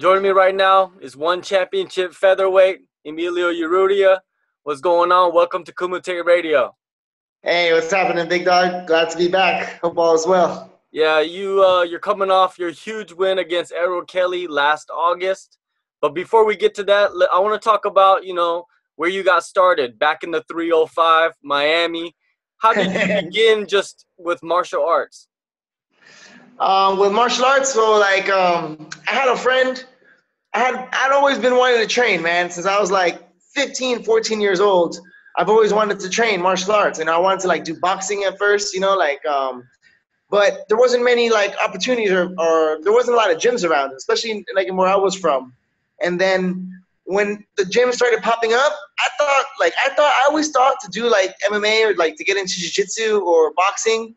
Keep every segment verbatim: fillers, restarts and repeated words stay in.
Joining me right now is ONE Championship featherweight, Emilio Urrutia. What's going on? Welcome to Kumite Radio. Hey, what's happening, big dog? Glad to be back. Hope all is well. Yeah, you, uh, you're coming off your huge win against Errol Kelly last August. But before we get to that, I want to talk about, you know, where you got started back in the three oh five, Miami. How did you begin just with martial arts? Um, with martial arts, so like um, I had a friend. I had I'd always been wanting to train, man. Since I was like fifteen, fourteen years old, I've always wanted to train martial arts, and I wanted to like do boxing at first, you know, like. Um, but there wasn't many like opportunities, or, or there wasn't a lot of gyms around, especially like where I was from. And then when the gym started popping up, I thought like I thought I always thought to do like M M A or like to get into jiu-jitsu or boxing.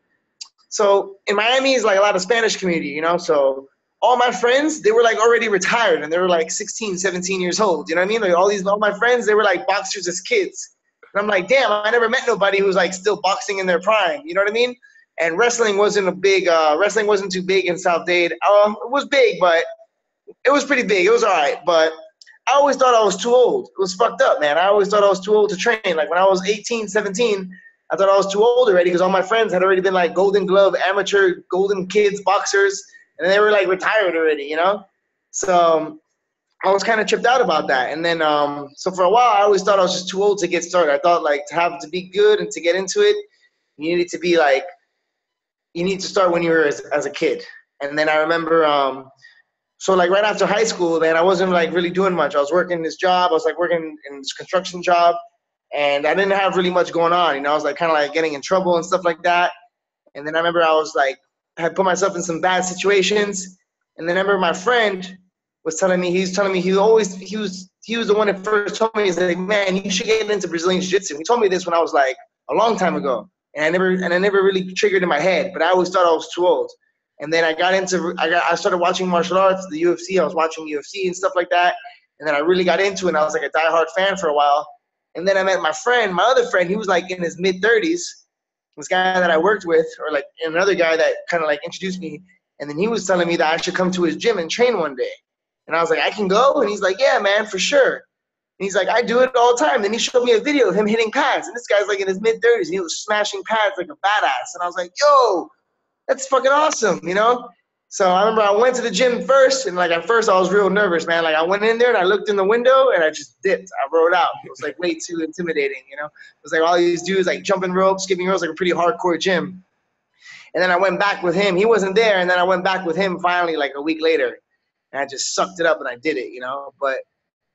So in Miami is like a lot of Spanish community, you know, so all my friends, they were like already retired and they were like sixteen, seventeen years old. You know what I mean? Like all these, all my friends, they were like boxers as kids. And I'm like, damn, I never met nobody who was like still boxing in their prime. You know what I mean? And wrestling wasn't a big, uh, wrestling wasn't too big in South Dade. Uh, it was big, but it was pretty big. It was all right. But I always thought I was too old. It was fucked up, man. I always thought I was too old to train. Like when I was eighteen, seventeen, I thought I was too old already because all my friends had already been like golden glove, amateur, golden kids, boxers, and they were like retired already, you know? So um, I was kind of tripped out about that. And then, um, so for a while, I always thought I was just too old to get started. I thought like to have to be good and to get into it, you needed to be like, you need to start when you were as, as a kid. And then I remember, um, so like right after high school, then I wasn't like really doing much. I was working this job. I was like working in this construction job. And I didn't have really much going on, you know. I was like kind of like getting in trouble and stuff like that. And then I remember I was like, I had put myself in some bad situations. And then I remember my friend was telling me, he was telling me he always, he was, he was the one that first told me, he's like, man, you should get into Brazilian Jiu Jitsu. He told me this when I was like a long time ago. And I never, and I never really triggered in my head, but I always thought I was too old. And then I got into, I got, I started watching martial arts, the U F C. I was watching U F C and stuff like that. And then I really got into it. And I was like a diehard fan for a while. And then I met my friend, my other friend, he was like in his mid thirties, this guy that I worked with, or like another guy that kind of like introduced me. And then he was telling me that I should come to his gym and train one day. And I was like, I can go? And he's like, yeah, man, for sure. And he's like, I do it all the time. Then he showed me a video of him hitting pads. And this guy's like in his mid thirties, and he was smashing pads like a badass. And I was like, yo, that's fucking awesome, you know? So I remember I went to the gym first, and like at first I was real nervous, man. Like I went in there and I looked in the window and I just dipped. I rolled out. It was like way too intimidating, you know. It was like all these dudes like jumping ropes, skipping ropes, like a pretty hardcore gym. And then I went back with him. He wasn't there, and then I went back with him finally like a week later, and I just sucked it up and I did it, you know. But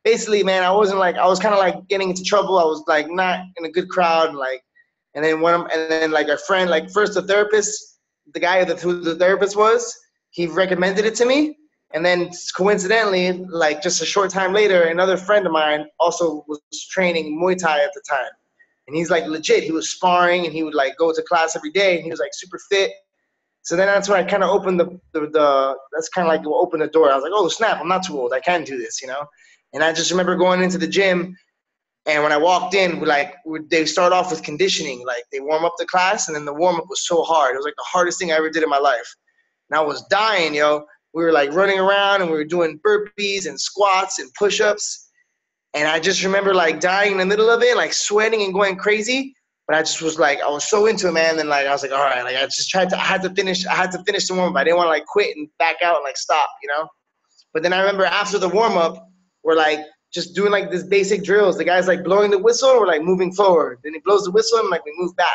basically, man, I wasn't like I was kind of like getting into trouble. I was like not in a good crowd, like. And then one, and then like a friend, like first the therapist, the guy that who the therapist was. He recommended it to me, and then coincidentally, like just a short time later, another friend of mine also was training Muay Thai at the time, and he's like legit. He was sparring, and he would like go to class every day, and he was like super fit. So then that's when I kind of opened the, the, the that's kind of like opened the door. I was like, oh snap, I'm not too old. I can do this, you know. And I just remember going into the gym, and when I walked in, like they start off with conditioning, like they warm up the class, and then the warm up was so hard. It was like the hardest thing I ever did in my life. And I was dying, yo. We were like running around and we were doing burpees and squats and push-ups. And I just remember like dying in the middle of it, like sweating and going crazy. But I just was like, I was so into it, man. And like, I was like, all right, like I just tried to, I had to finish, I had to finish the warm-up. I didn't want to like quit and back out and like stop, you know? But then I remember after the warm-up, we're like just doing like this basic drills. The guy's like blowing the whistle, and we're like moving forward. Then he blows the whistle and like we move back.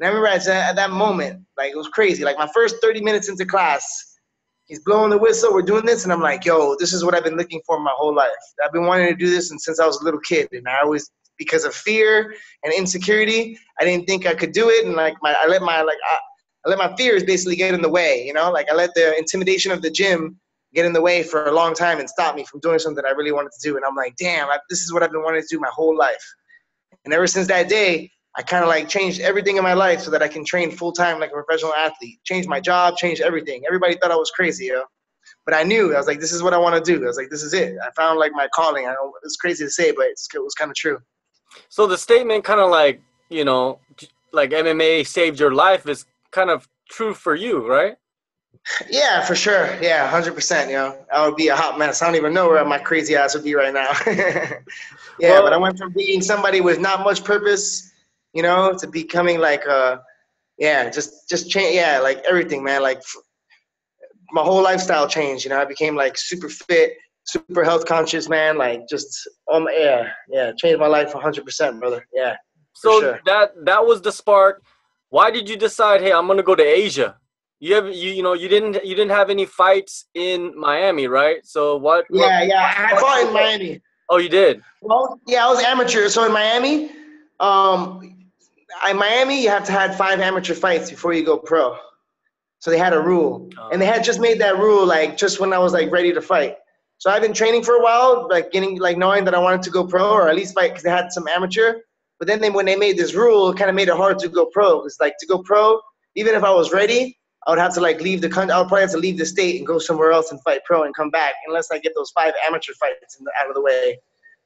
And I remember at that moment, like it was crazy. Like my first thirty minutes into class, he's blowing the whistle, we're doing this, and I'm like, yo, this is what I've been looking for my whole life. I've been wanting to do this since I was a little kid. And I always, because of fear and insecurity, I didn't think I could do it. And like my, I let my, like, I, I let my fears basically get in the way, you know? Like I let the intimidation of the gym get in the way for a long time and stop me from doing something I really wanted to do. And I'm like, damn, I, this is what I've been wanting to do my whole life. And ever since that day, I kind of like changed everything in my life so that I can train full time like a professional athlete. Changed my job, changed everything. Everybody thought I was crazy, yo. But I knew. I was like, this is what I want to do. I was like, this is it. I found like my calling. I know it's crazy to say, but it's, it was kind of true. So the statement kind of like, you know, like M M A saved your life is kind of true for you, right? Yeah, for sure. Yeah, one hundred percent. You know, I would be a hot mess. I don't even know where my crazy ass would be right now. Yeah, well, but I went from being somebody with not much purpose, you know, to becoming like a, yeah, just just change. Yeah, like everything, man. Like my whole lifestyle changed. You know, I became like super fit, super health conscious, man. Like just on my yeah, yeah, changed my life one hundred percent, brother. Yeah. So sure. that that was the spark. Why did you decide, hey, I'm gonna go to Asia? You have you you know you didn't you didn't have any fights in Miami, right? So what? Yeah, what, yeah, I fought in Miami. Oh, you did? Well, yeah, I was amateur. So in Miami, um, in Miami you have to have five amateur fights before you go pro. So they had a rule, oh. and they had just made that rule like just when I was like ready to fight. So I've been training for a while, like getting like knowing that I wanted to go pro or at least fight because they had some amateur. But then they, when they made this rule, it kind of made it hard to go pro. It's like to go pro, even if I was ready. I would have to like leave the country. I would probably have to leave the state and go somewhere else and fight pro and come back, unless I get those five amateur fights in the, out of the way.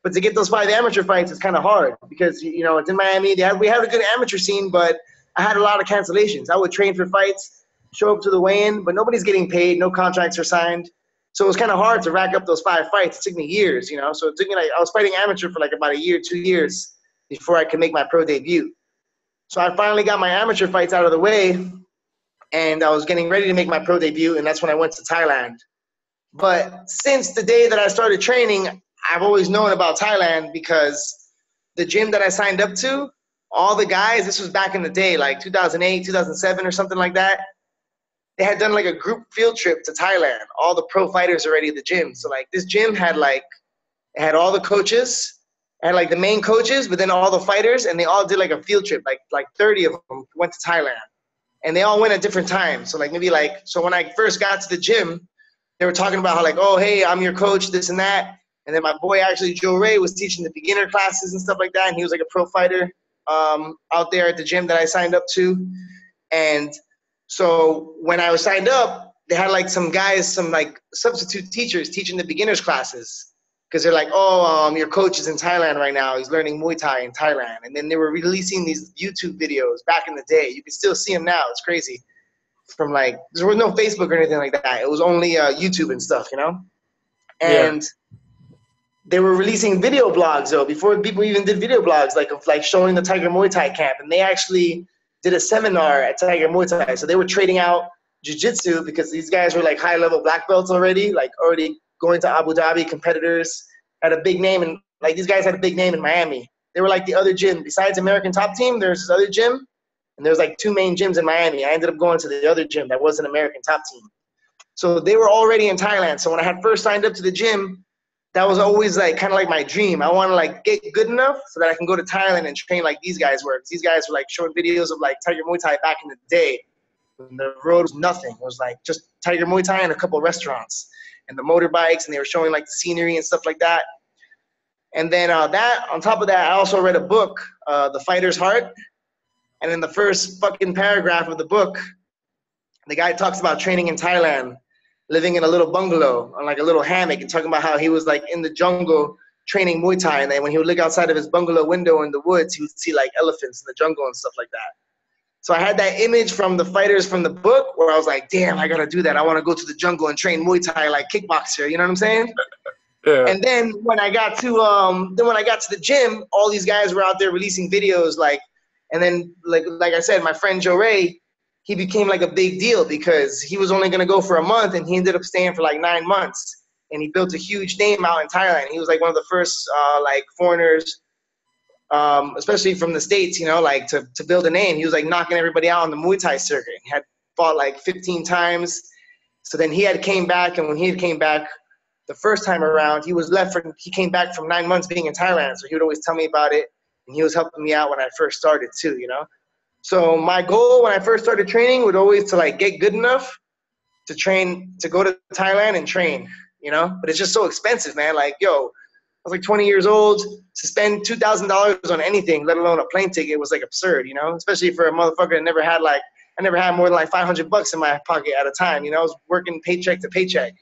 But to get those five amateur fights is kind of hard because you know it's in Miami. They have, we have a good amateur scene, but I had a lot of cancellations. I would train for fights, show up to the weigh-in, but nobody's getting paid. No contracts are signed, so it was kind of hard to rack up those five fights. It took me years, you know. So it took me like I was fighting amateur for like about a year, two years before I could make my pro debut. So I finally got my amateur fights out of the way. And I was getting ready to make my pro debut, and that's when I went to Thailand. But since the day that I started training, I've always known about Thailand because the gym that I signed up to, all the guys, this was back in the day, like two thousand eight, two thousand seven or something like that, they had done like a group field trip to Thailand. All the pro fighters already at the gym. So like this gym had like, it had all the coaches, it had like the main coaches, but then all the fighters, and they all did like a field trip, like like thirty of them went to Thailand. And they all went at different times. So like maybe like, so when I first got to the gym, they were talking about how like, oh, hey, I'm your coach, this and that. And then my boy actually, Joe Ray, was teaching the beginner classes and stuff like that. And he was like a pro fighter um, out there at the gym that I signed up to. And so when I was signed up, they had like some guys, some like substitute teachers teaching the beginners classes. Because they're like, oh, um, your coach is in Thailand right now. He's learning Muay Thai in Thailand. And then they were releasing these YouTube videos back in the day. You can still see them now. It's crazy. From like, there was no Facebook or anything like that. It was only uh, YouTube and stuff, you know? And yeah. They were releasing video blogs, though, before people even did video blogs, like, like showing the Tiger Muay Thai camp. And they actually did a seminar at Tiger Muay Thai. So they were trading out jiu-jitsu because these guys were like high-level black belts already, like already going to Abu Dhabi, competitors had a big name, and like these guys had a big name in Miami. They were like the other gym besides American Top Team. There's this other gym, and there's like two main gyms in Miami. I ended up going to the other gym that wasn't American Top Team. So they were already in Thailand. So when I had first signed up to the gym, that was always like kind of like my dream. I want to like get good enough so that I can go to Thailand and train like these guys were. These guys were like showing videos of like Tiger Muay Thai back in the day. And the road was nothing. It was like just Tiger Muay Thai and a couple of restaurants. And the motorbikes, and they were showing like the scenery and stuff like that. And then uh, that, on top of that, I also read a book, uh, The Fighter's Heart. And in the first fucking paragraph of the book, the guy talks about training in Thailand, living in a little bungalow on like a little hammock, and talking about how he was like in the jungle training Muay Thai. And then when he would look outside of his bungalow window in the woods, he would see like elephants in the jungle and stuff like that. So I had that image from the fighters from the book where I was like, damn, I got to do that. I want to go to the jungle and train Muay Thai like kickboxer. You know what I'm saying? Yeah. And then when I got to um, then when I got to the gym, all these guys were out there releasing videos. like, And then, like like I said, my friend Joe Ray, he became like a big deal because he was only going to go for a month, and he ended up staying for like nine months. And he built a huge name out in Thailand. He was like one of the first uh, like foreigners, Um, especially from the States, you know, like to, to build a name. He was like knocking everybody out on the Muay Thai circuit. He had fought like fifteen times. So then he had came back, and when he had came back the first time around, he was left from, he came back from nine months being in Thailand. So he would always tell me about it, and he was helping me out when I first started too, you know? So my goal when I first started training was always to like get good enough to train, to go to Thailand and train, you know? But it's just so expensive, man. Like, yo, I was like twenty years old. To spend two thousand dollars on anything, let alone a plane ticket, was like absurd, you know? Especially for a motherfucker that never had like, I never had more than like five hundred bucks in my pocket at a time, you know? I was working paycheck to paycheck.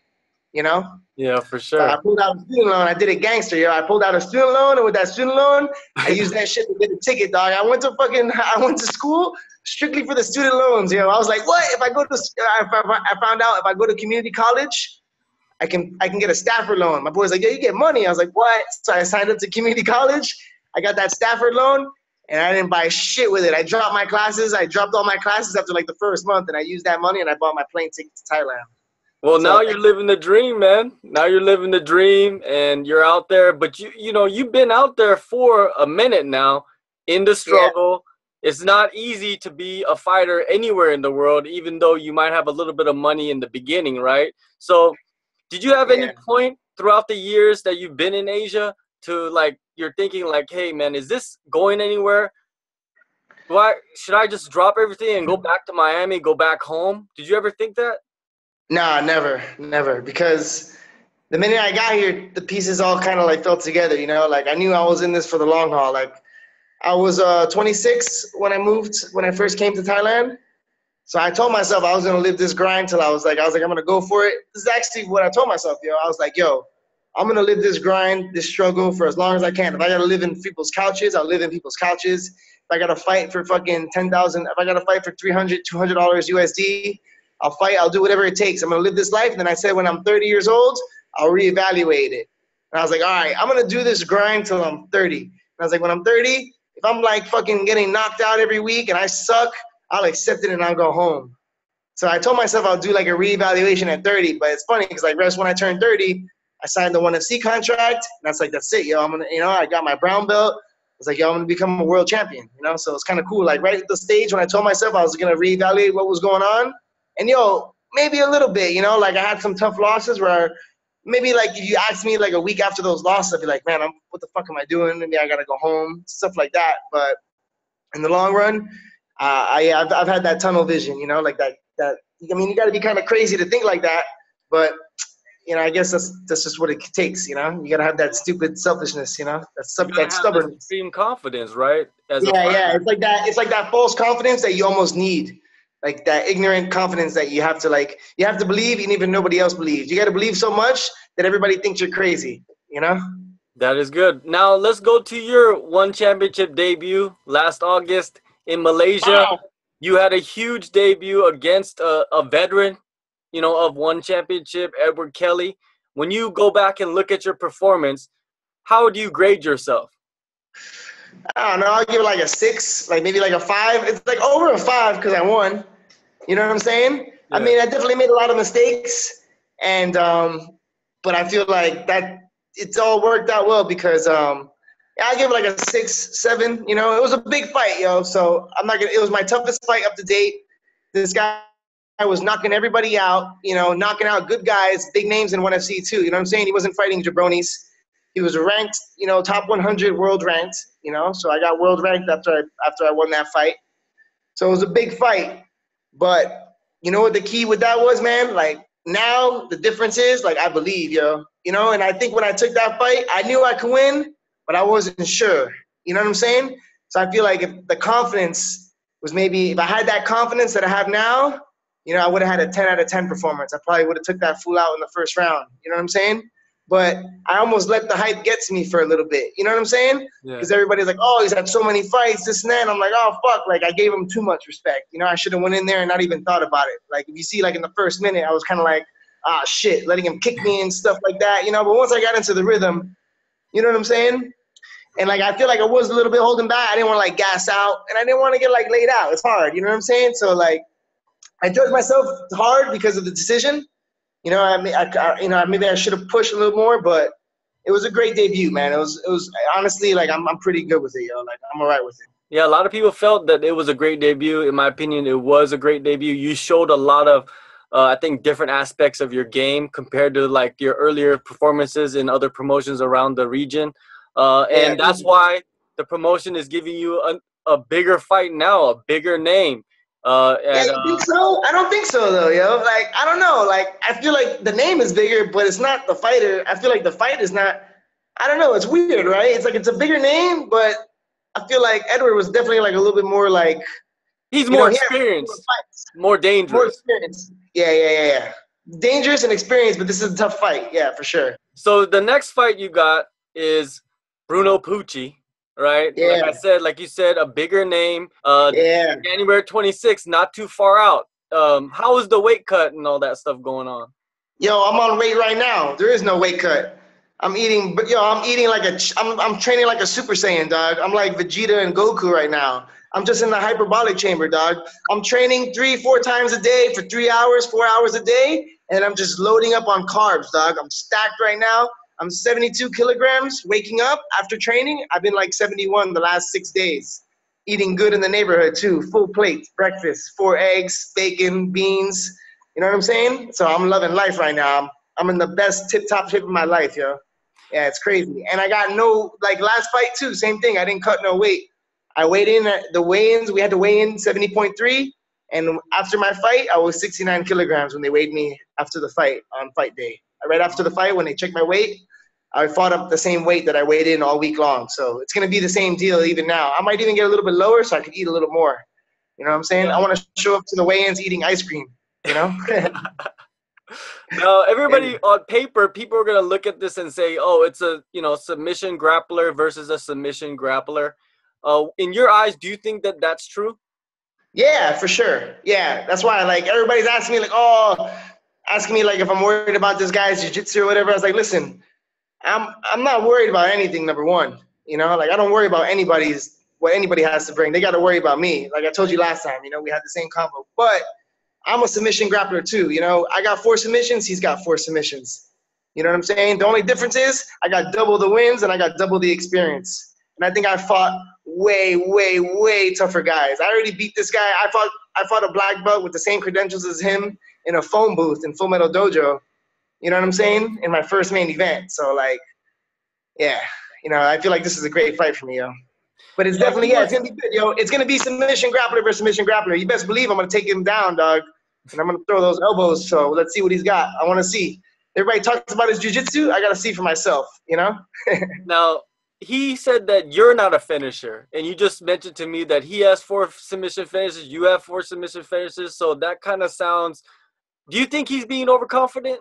you know? Yeah, for sure. So I pulled out a student loan. I did a gangster, yo. I pulled out a student loan, and with that student loan, I used that shit to get a ticket, dog. I went to fucking, I went to school strictly for the student loans, yo. I was like, what? If I go to, I, I found out if I go to community college, I can, I can get a Stafford loan. My boy's like, yo, you get money. I was like, what? So I signed up to community college. I got that Stafford loan, and I didn't buy shit with it. I dropped my classes. I dropped all my classes after like the first month, and I used that money, and I bought my plane ticket to Thailand. Well, now you're living the dream, man. Now you're living the dream, and you're out there. But, you you know, you've been out there for a minute now in the struggle. Yeah. It's not easy to be a fighter anywhere in the world, even though you might have a little bit of money in the beginning, right? So did you have yeah. any point throughout the years that you've been in Asia to, like, you're thinking, like, hey, man, is this going anywhere? Do I, should I just drop everything and go back to Miami, go back home? Did you ever think that? Nah, never, never. Because the minute I got here, the pieces all kind of like fell together, you know? Like I knew I was in this for the long haul. Like I was uh, twenty-six when I moved, when I first came to Thailand. So I told myself I was going to live this grind till I was like, I was like, I'm going to go for it. This is actually what I told myself, yo. I was like, yo, I'm going to live this grind, this struggle for as long as I can. If I got to live in people's couches, I'll live in people's couches. If I got to fight for fucking ten thousand, if I got to fight for three hundred, two hundred dollars U S D, I'll fight, I'll do whatever it takes. I'm going to live this life. And then I said, when I'm thirty years old, I'll reevaluate it. And I was like, all right, I'm going to do this grind till I'm thirty. And I was like, when I'm thirty, if I'm like fucking getting knocked out every week and I suck, I'll accept it and I'll go home. So I told myself I'll do like a reevaluation at thirty. But it's funny because like right when I turned thirty, I signed the O N E F C contract. And I was like, that's it, yo. I'm gonna, you know, I got my brown belt. I was like, yo, I'm going to become a world champion. You know, so it's kind of cool. Like right at the stage when I told myself I was going to reevaluate what was going on. And, yo, maybe a little bit, you know, like I had some tough losses where maybe like if you asked me like a week after those losses, I'd be like, man, I'm, what the fuck am I doing? Maybe I got to go home, stuff like that. But in the long run, uh, I, I've, I've had that tunnel vision, you know, like that. that I mean, you got to be kind of crazy to think like that. But, you know, I guess that's, that's just what it takes, you know. You got to have that stupid selfishness, you know, that, sub, that stubbornness. Extreme confidence, right? As yeah, yeah. It's like that. It's like that false confidence that you almost need. Like that ignorant confidence that you have to like, you have to believe and even nobody else believes. You got to believe so much that everybody thinks you're crazy, you know? That is good. Now let's go to your ONE Championship debut last August in Malaysia. Wow. You had a huge debut against a, a veteran, you know, of ONE Championship, Errol Kelly. When you go back and look at your performance, how do you grade yourself? I don't know. I'll give it like a six, like maybe like a five. It's like over a five because I won. You know what I'm saying? Yeah. I mean, I definitely made a lot of mistakes, and um, but I feel like that it's all worked out well because um, I give it like a six, seven. You know, it was a big fight, yo. So I'm not gonna. It was my toughest fight up to date. This guy was knocking everybody out. You know, knocking out good guys, big names in O N E F C too. You know what I'm saying? He wasn't fighting jabronis. He was ranked, you know, top one hundred world ranked. You know, so I got world ranked after I after I won that fight. So it was a big fight. But you know what the key with that was, man? Like now the difference is like I believe, yo. You know, and I think when I took that fight, I knew I could win, but I wasn't sure. You know what I'm saying? So I feel like if the confidence was maybe if I had that confidence that I have now, you know, I would have had a ten out of ten performance. I probably would have took that fool out in the first round. You know what I'm saying? But I almost let the hype get to me for a little bit. You know what I'm saying? Because yeah. everybody's like, oh, he's had so many fights, this and that. And I'm like, oh, fuck. Like, I gave him too much respect. You know, I should have went in there and not even thought about it. Like, if you see, like, in the first minute, I was kind of like, ah, shit, letting him kick me and stuff like that. You know, but once I got into the rhythm, you know what I'm saying? And, like, I feel like I was a little bit holding back. I didn't want to, like, gas out. And I didn't want to get, like, laid out. It's hard. You know what I'm saying? So, like, I judged myself hard because of the decision. You know, I, I, you know, maybe I should have pushed a little more, but it was a great debut, man. It was, it was honestly like I'm, I'm pretty good with it, yo. Like I'm all right with it. Yeah, a lot of people felt that it was a great debut. In my opinion, it was a great debut. You showed a lot of, uh, I think, different aspects of your game compared to like your earlier performances in other promotions around the region, uh, and yeah, that's why the promotion is giving you a, a bigger fight now, a bigger name. Uh, and, yeah, you think so? I don't think so, though, yo. Like, I don't know. Like, I feel like the name is bigger, but it's not the fighter. I feel like the fight is not. I don't know. It's weird, right? It's like it's a bigger name, but I feel like Edward was definitely like a little bit more like. He's more know, experienced, more, more dangerous. More experienced. Yeah, yeah, yeah, yeah. dangerous and experienced, but this is a tough fight. Yeah, for sure. So the next fight you got is Bruno Pucci, right? Yeah. Like I said, like you said, a bigger name. Uh, yeah. January twenty-sixth, not too far out. Um, how is the weight cut and all that stuff going on? Yo, I'm on weight right now. There is no weight cut. I'm eating, but yo, I'm eating like a, I'm, I'm training like a Super Saiyan, dog. I'm like Vegeta and Goku right now. I'm just in the hyperbolic chamber, dog. I'm training three, four times a day for three hours, four hours a day, and I'm just loading up on carbs, dog. I'm stacked right now. I'm seventy-two kilograms waking up after training. I've been like seventy-one the last six days. Eating good in the neighborhood too. Full plate, breakfast, four eggs, bacon, beans. You know what I'm saying? So I'm loving life right now. I'm, I'm in the best tip-top shape of my life, yo. Yeah, it's crazy. And I got no, like last fight too, same thing. I didn't cut no weight. I weighed in at the weigh-ins. We had to weigh in seventy point three. And after my fight, I was sixty-nine kilograms when they weighed me after the fight on fight day. Right after the fight, when they checked my weight, I fought up the same weight that I weighed in all week long. So it's going to be the same deal even now. I might even get a little bit lower so I could eat a little more. You know what I'm saying? I want to show up to the weigh-ins eating ice cream, you know? Now, everybody on paper, people are going to look at this and say, oh, it's a, you know, submission grappler versus a submission grappler. Uh, in your eyes, do you think that that's true? Yeah, for sure. Yeah, that's why, like, everybody's asking me, like, oh, asking me, like, if I'm worried about this guy's jiu-jitsu or whatever. I was like, listen, I'm I'm not worried about anything, number one. You know, like, I don't worry about anybody's, what anybody has to bring. They got to worry about me. Like I told you last time, you know, we had the same combo. But I'm a submission grappler, too. You know, I got four submissions. He's got four submissions. You know what I'm saying? The only difference is I got double the wins and I got double the experience. And I think I fought way, way, way tougher guys. I already beat this guy. I fought I fought a black belt with the same credentials as him in a phone booth in Full Metal Dojo. You know what I'm saying? In my first main event. So, like, yeah. You know, I feel like this is a great fight for me, yo. But it's definitely, yeah, it's going to be good, yo. It's going to be submission grappler versus submission grappler. You best believe I'm going to take him down, dog. And I'm going to throw those elbows. So let's see what he's got. I want to see. Everybody talks about his jiu-jitsu. I got to see for myself, you know? Now, he said that you're not a finisher, and you just mentioned to me that he has four submission finishes, you have four submission finishes, so that kind of sounds – do you think he's being overconfident?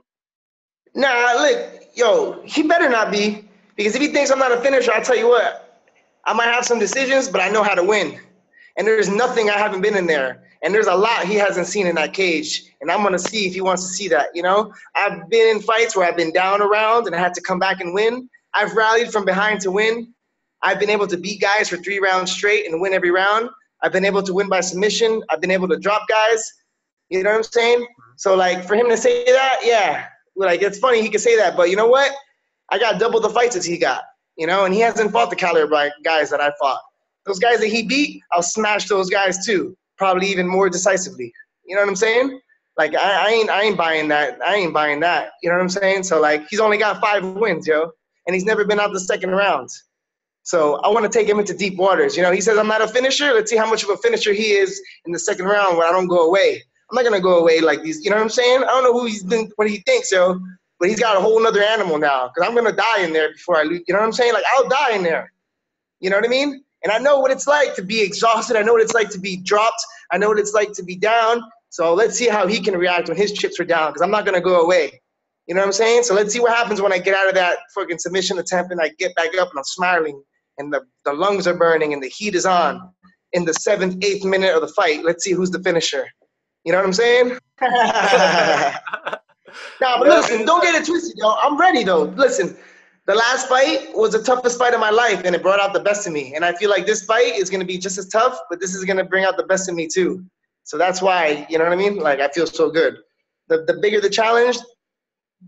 Nah, look, yo, he better not be, because if he thinks I'm not a finisher, I'll tell you what, I might have some decisions, but I know how to win. And there's nothing I haven't been in there, and there's a lot he hasn't seen in that cage, and I'm going to see if he wants to see that, you know? I've been in fights where I've been down around and I had to come back and win. I've rallied from behind to win. I've been able to beat guys for three rounds straight and win every round. I've been able to win by submission. I've been able to drop guys. You know what I'm saying? So, like, for him to say that, yeah. Like, it's funny he can say that, but you know what? I got double the fights as he got, you know, and he hasn't fought the caliber of guys that I fought. Those guys that he beat, I'll smash those guys too, probably even more decisively. You know what I'm saying? Like, I, I ain't, I ain't buying that. I ain't buying that. You know what I'm saying? So, like, he's only got five wins, yo. And he's never been out the second round. So I want to take him into deep waters. You know, he says, I'm not a finisher. Let's see how much of a finisher he is in the second round when I don't go away. I'm not going to go away like these. You know what I'm saying? I don't know who he's been, what he thinks, yo. But he's got a whole other animal now, because I'm going to die in there before I lose. You know what I'm saying? Like, I'll die in there. You know what I mean? And I know what it's like to be exhausted. I know what it's like to be dropped. I know what it's like to be down. So let's see how he can react when his chips are down, because I'm not going to go away. You know what I'm saying? So let's see what happens when I get out of that fucking submission attempt and I get back up and I'm smiling and the, the lungs are burning and the heat is on in the seventh, eighth minute of the fight. Let's see who's the finisher. You know what I'm saying? Nah, but listen, don't get it twisted, yo. I'm ready, though. Listen, the last fight was the toughest fight of my life and it brought out the best of me. And I feel like this fight is going to be just as tough, but this is going to bring out the best of me, too. So that's why, you know what I mean? Like, I feel so good. The, the bigger the challenge,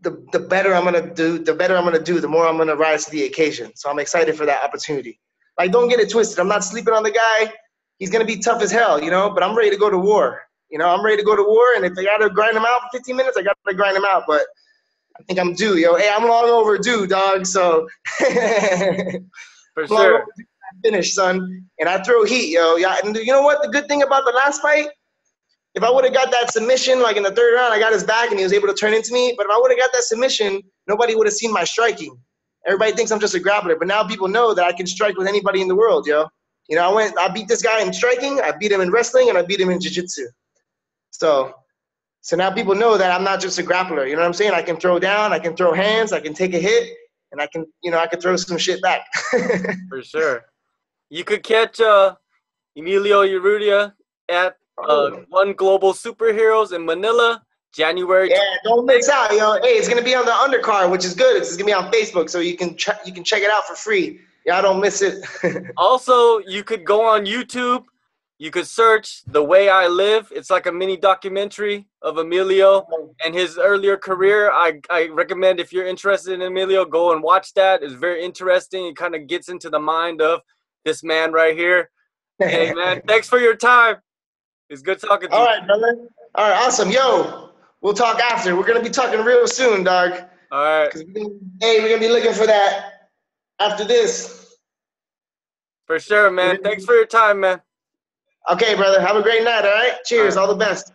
The, the better I'm gonna do, the better I'm gonna do, the more I'm gonna rise to the occasion. So I'm excited for that opportunity. Like, don't get it twisted. I'm not sleeping on the guy. He's gonna be tough as hell, you know. But I'm ready to go to war. You know, I'm ready to go to war. And if I gotta grind him out for fifteen minutes, I gotta grind him out. But I think I'm due, yo. Hey, I'm long overdue, dog. So for sure, finish, son. And I throw heat, yo. Yeah. And you know what? The good thing about the last fight. If I would have got that submission, like in the third round, I got his back and he was able to turn into me. But if I would have got that submission, nobody would have seen my striking. Everybody thinks I'm just a grappler. But now people know that I can strike with anybody in the world, yo. You know, I went, I beat this guy in striking. I beat him in wrestling and I beat him in jiu-jitsu. So So now people know that I'm not just a grappler. You know what I'm saying? I can throw down, I can throw hands, I can take a hit, and I can, you know, I can throw some shit back. For sure. You could catch uh, Emilio Urrutia at uh, oh. ONE Global Superheroes in Manila, January. Yeah, don't miss out, yo. Hey, it's gonna be on the undercard, which is good. It's gonna be on Facebook, so you can ch- you can check it out for free. Y'all don't miss it. Also, you could go on YouTube. You could search The Way I Live. It's like a mini documentary of Emilio and his earlier career. I, I recommend if you're interested in Emilio, go and watch that. It's very interesting. It kind of gets into the mind of this man right here. Hey, man, thanks for your time. It's good talking to you. All right, brother. All right, awesome. Yo, we'll talk after. We're going to be talking real soon, dog. All right. Hey, we're going to be looking for that after this. For sure, man. Thanks for your time, man. Okay, brother. Have a great night, all right? Cheers. All right. All the best.